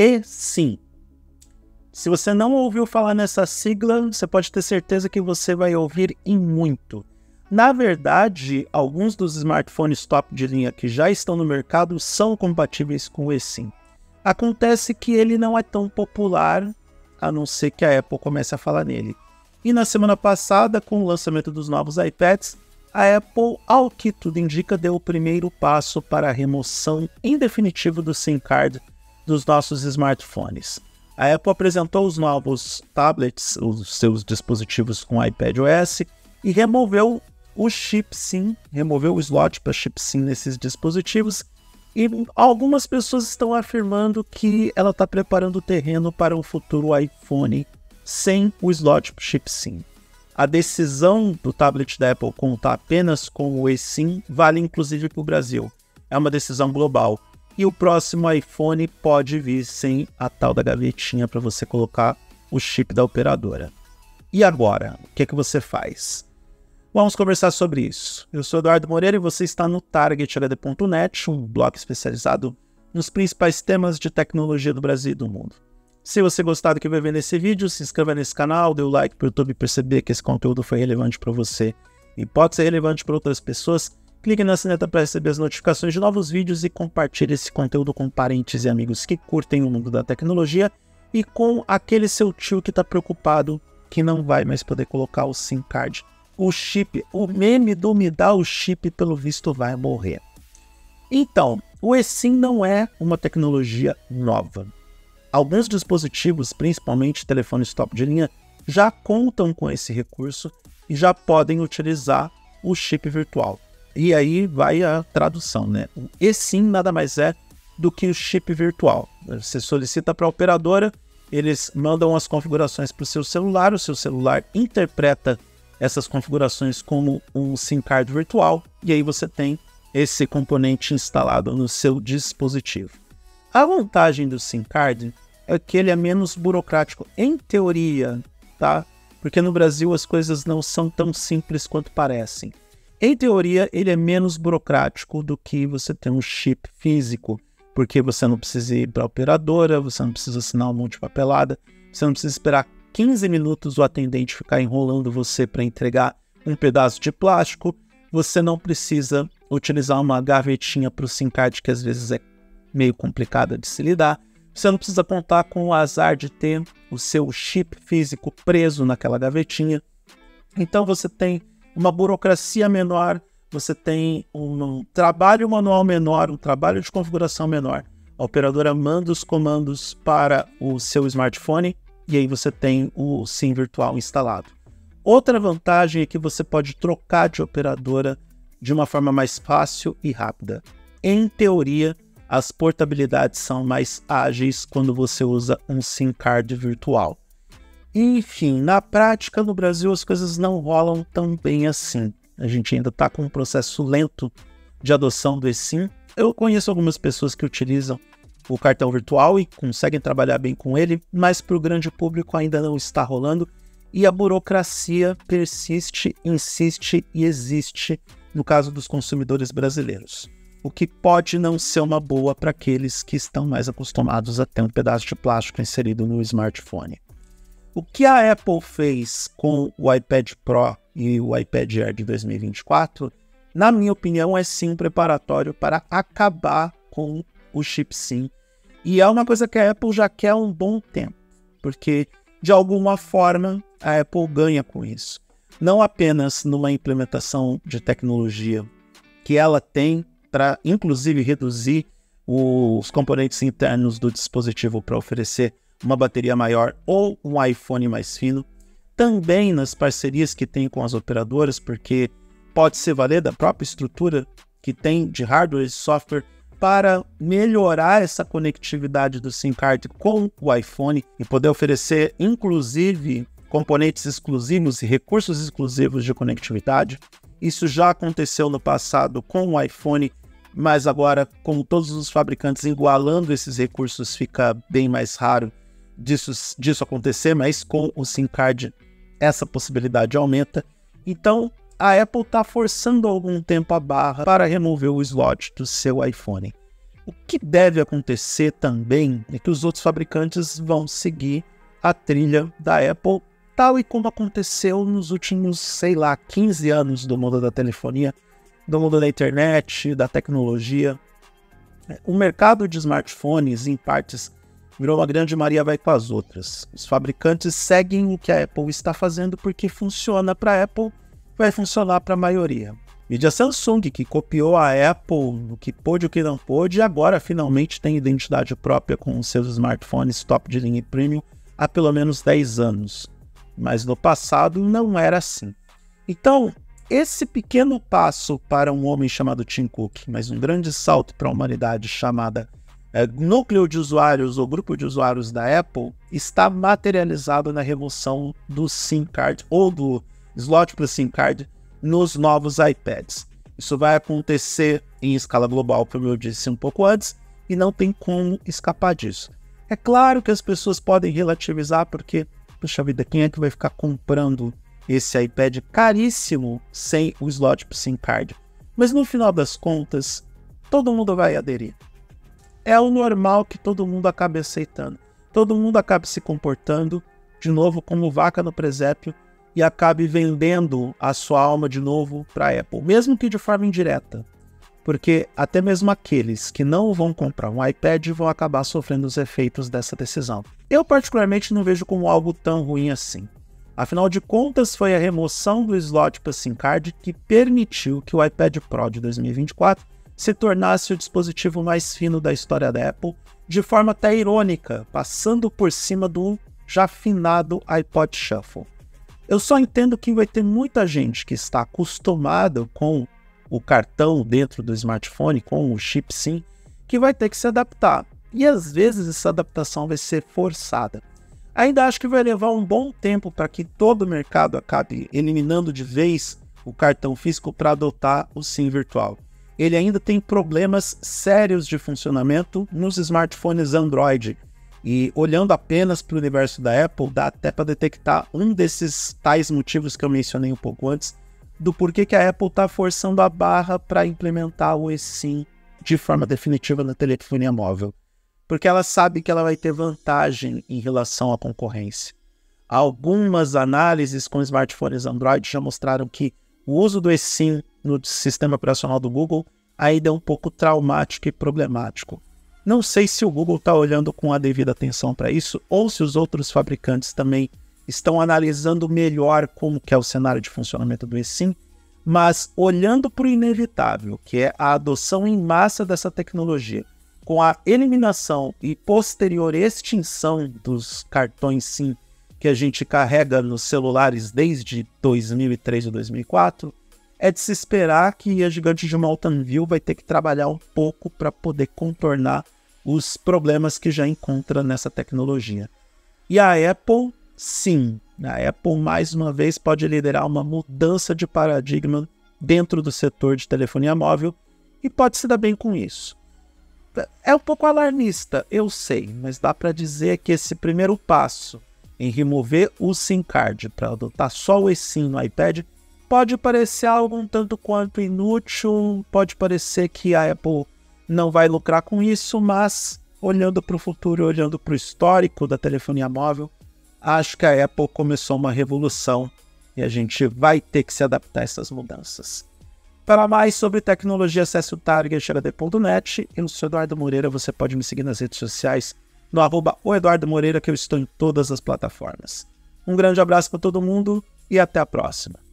eSIM. Se você não ouviu falar nessa sigla, você pode ter certeza que você vai ouvir em muito. Na verdade, alguns dos smartphones top de linha que já estão no mercado são compatíveis com o eSIM. Acontece que ele não é tão popular, a não ser que a Apple comece a falar nele. E na semana passada, com o lançamento dos novos iPads, a Apple, ao que tudo indica, deu o primeiro passo para a remoção em definitivo do SIM card dos nossos smartphones. A Apple apresentou os novos tablets, os seus dispositivos com iPadOS, e removeu o chip SIM, removeu o slot para chip SIM nesses dispositivos, e algumas pessoas estão afirmando que ela está preparando o terreno para um futuro iPhone sem o slot chip SIM. A decisão do tablet da Apple contar apenas com o eSIM vale inclusive para o Brasil. É uma decisão global. E o próximo iPhone pode vir sem a tal da gavetinha para você colocar o chip da operadora. E agora? O que é que você faz? Vamos conversar sobre isso. Eu sou Eduardo Moreira e você está no TargetHD.net, um blog especializado nos principais temas de tecnologia do Brasil e do mundo. Se você gostar do que vai ver nesse vídeo, se inscreva nesse canal, dê o like para o YouTube perceber que esse conteúdo foi relevante para você e pode ser relevante para outras pessoas. Clique na sineta para receber as notificações de novos vídeos e compartilhe esse conteúdo com parentes e amigos que curtem o mundo da tecnologia e com aquele seu tio que está preocupado que não vai mais poder colocar o SIM card. O chip, o meme do me dá o chip, pelo visto vai morrer. Então, o eSIM não é uma tecnologia nova. Alguns dispositivos, principalmente telefones top de linha, já contam com esse recurso e já podem utilizar o chip virtual. E aí vai a tradução, né? O eSIM nada mais é do que o chip virtual. Você solicita para a operadora, eles mandam as configurações para o seu celular interpreta essas configurações como um SIM card virtual e aí você tem esse componente instalado no seu dispositivo. A vantagem do SIM card é que ele é menos burocrático, em teoria, tá? Porque no Brasil as coisas não são tão simples quanto parecem. Em teoria, ele é menos burocrático do que você ter um chip físico, porque você não precisa ir para a operadora, você não precisa assinar um monte de papelada, você não precisa esperar 15 minutos o atendente ficar enrolando você para entregar um pedaço de plástico, você não precisa utilizar uma gavetinha para o SIM card, que às vezes é meio complicada de se lidar. Você não precisa contar com o azar de ter o seu chip físico preso naquela gavetinha. Então você tem uma burocracia menor, você tem um trabalho manual menor, um trabalho de configuração menor. A operadora manda os comandos para o seu smartphone e aí você tem o SIM virtual instalado. Outra vantagem é que você pode trocar de operadora de uma forma mais fácil e rápida. Em teoria, as portabilidades são mais ágeis quando você usa um SIM card virtual. Enfim, na prática, no Brasil, as coisas não rolam tão bem assim. A gente ainda está com um processo lento de adoção do eSIM. Eu conheço algumas pessoas que utilizam o cartão virtual e conseguem trabalhar bem com ele, mas para o grande público ainda não está rolando. E a burocracia persiste, insiste e existe no caso dos consumidores brasileiros. O que pode não ser uma boa para aqueles que estão mais acostumados a ter um pedaço de plástico inserido no smartphone. O que a Apple fez com o iPad Pro e o iPad Air de 2024, na minha opinião, é sim um preparatório para acabar com o chip SIM. E é uma coisa que a Apple já quer há um bom tempo, porque de alguma forma a Apple ganha com isso. Não apenas numa implementação de tecnologia que ela tem, para inclusive reduzir os componentes internos do dispositivo para oferecer uma bateria maior ou um iPhone mais fino, também nas parcerias que tem com as operadoras, porque pode se valer da própria estrutura que tem de hardware e software para melhorar essa conectividade do SIM card com o iPhone e poder oferecer inclusive componentes exclusivos e recursos exclusivos de conectividade. Isso já aconteceu no passado com o iPhone, mas agora com todos os fabricantes igualando esses recursos fica bem mais raro disso acontecer, mas com o SIM card essa possibilidade aumenta. Então a Apple está forçando há algum tempo a barra para remover o slot do seu iPhone. O que deve acontecer também é que os outros fabricantes vão seguir a trilha da Apple, tal e como aconteceu nos últimos, sei lá, 15 anos do mundo da telefonia, do mundo da internet, da tecnologia. O mercado de smartphones, em partes, virou uma grande Maria vai com as outras. Os fabricantes seguem o que a Apple está fazendo porque funciona para a Apple, vai funcionar para a maioria. E a Samsung, que copiou a Apple, o que pôde, o que não pôde, agora finalmente tem identidade própria com os seus smartphones top de linha e premium há pelo menos 10 anos. Mas no passado não era assim. Então, esse pequeno passo para um homem chamado Tim Cook, mas um grande salto para a humanidade chamada núcleo de usuários ou grupo de usuários da Apple, está materializado na remoção do SIM card ou do slot para o SIM card nos novos iPads. Isso vai acontecer em escala global, como eu disse um pouco antes, e não tem como escapar disso. É claro que as pessoas podem relativizar porque, puxa vida, quem é que vai ficar comprando esse iPad caríssimo sem o slot para o SIM card? Mas no final das contas, todo mundo vai aderir. É o normal que todo mundo acabe aceitando. Todo mundo acaba se comportando, de novo, como vaca no presépio, e acabe vendendo a sua alma de novo para a Apple, mesmo que de forma indireta, porque até mesmo aqueles que não vão comprar um iPad vão acabar sofrendo os efeitos dessa decisão. Eu particularmente não vejo como algo tão ruim assim. Afinal de contas, foi a remoção do slot para SIM card que permitiu que o iPad Pro de 2024 se tornasse o dispositivo mais fino da história da Apple, de forma até irônica, passando por cima do já finado iPod Shuffle. Eu só entendo que vai ter muita gente que está acostumada com o cartão dentro do smartphone, com o chip SIM, que vai ter que se adaptar. E às vezes essa adaptação vai ser forçada. Ainda acho que vai levar um bom tempo para que todo o mercado acabe eliminando de vez o cartão físico para adotar o SIM virtual. Ele ainda tem problemas sérios de funcionamento nos smartphones Android. E olhando apenas para o universo da Apple, dá até para detectar um desses tais motivos que eu mencionei um pouco antes, do porquê que a Apple está forçando a barra para implementar o eSIM de forma definitiva na telefonia móvel. Porque ela sabe que ela vai ter vantagem em relação à concorrência. Algumas análises com smartphones Android já mostraram que o uso do eSIM no sistema operacional do Google ainda é um pouco traumático e problemático. Não sei se o Google está olhando com a devida atenção para isso ou se os outros fabricantes também estão analisando melhor como que é o cenário de funcionamento do eSIM, mas olhando para o inevitável, que é a adoção em massa dessa tecnologia, com a eliminação e posterior extinção dos cartões SIM que a gente carrega nos celulares desde 2003 ou 2004, é de se esperar que a gigante de Mountain View vai ter que trabalhar um pouco para poder contornar os problemas que já encontra nessa tecnologia. E a Apple, sim, a Apple mais uma vez pode liderar uma mudança de paradigma dentro do setor de telefonia móvel e pode se dar bem com isso. É um pouco alarmista, eu sei, mas dá para dizer que esse primeiro passo em remover o SIM card para adotar só o eSIM no iPad pode parecer algo um tanto quanto inútil, pode parecer que a Apple não vai lucrar com isso, mas olhando para o futuro, olhando para o histórico da telefonia móvel, acho que a Apple começou uma revolução e a gente vai ter que se adaptar a essas mudanças. Para mais sobre tecnologia, acesse o TargetHD.net. Eu sou Eduardo Moreira, você pode me seguir nas redes sociais no @oeduardomoreira, que eu estou em todas as plataformas. Um grande abraço para todo mundo e até a próxima.